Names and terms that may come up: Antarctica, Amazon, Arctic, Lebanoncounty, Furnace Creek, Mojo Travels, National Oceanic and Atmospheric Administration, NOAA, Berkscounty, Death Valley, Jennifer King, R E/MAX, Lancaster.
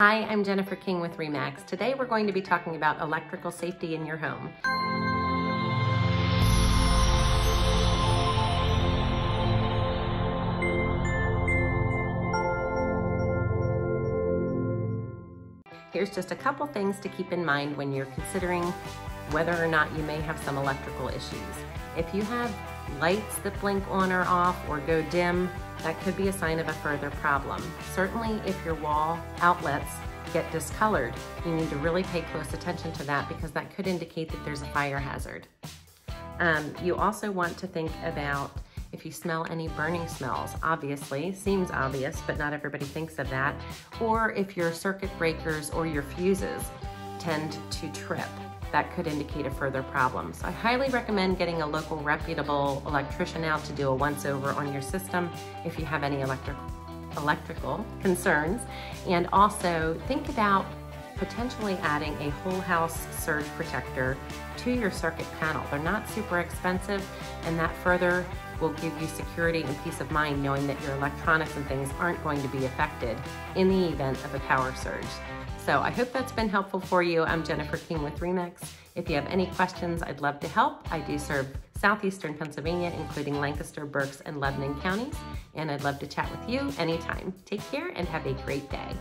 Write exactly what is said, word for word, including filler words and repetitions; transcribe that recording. Hi, I'm Jennifer King with R E/MAX. Today we're going to be talking about electrical safety in your home. Here's just a couple things to keep in mind when you're considering whether or not you may have some electrical issues. If you have lights that blink on or off or go dim, that could be a sign of a further problem. Certainly if your wall outlets get discolored, you need to really pay close attention to that because that could indicate that there's a fire hazard. Um, you also want to think about if you smell any burning smells. Obviously, seems obvious, but not everybody thinks of that. Or if your circuit breakers or your fuses tend to trip, that could indicate a further problem. So I highly recommend getting a local reputable electrician out to do a once-over on your system if you have any electric electrical concerns. And also think about potentially adding a whole house surge protector to your circuit panel. They're not super expensive, and that further will give you security and peace of mind knowing that your electronics and things aren't going to be affected in the event of a power surge. So I hope that's been helpful for you. I'm Jennifer King with R E/MAX. If you have any questions, I'd love to help. I do serve southeastern Pennsylvania, including Lancaster, Berks, and Lebanon counties, and I'd love to chat with you anytime. Take care and have a great day.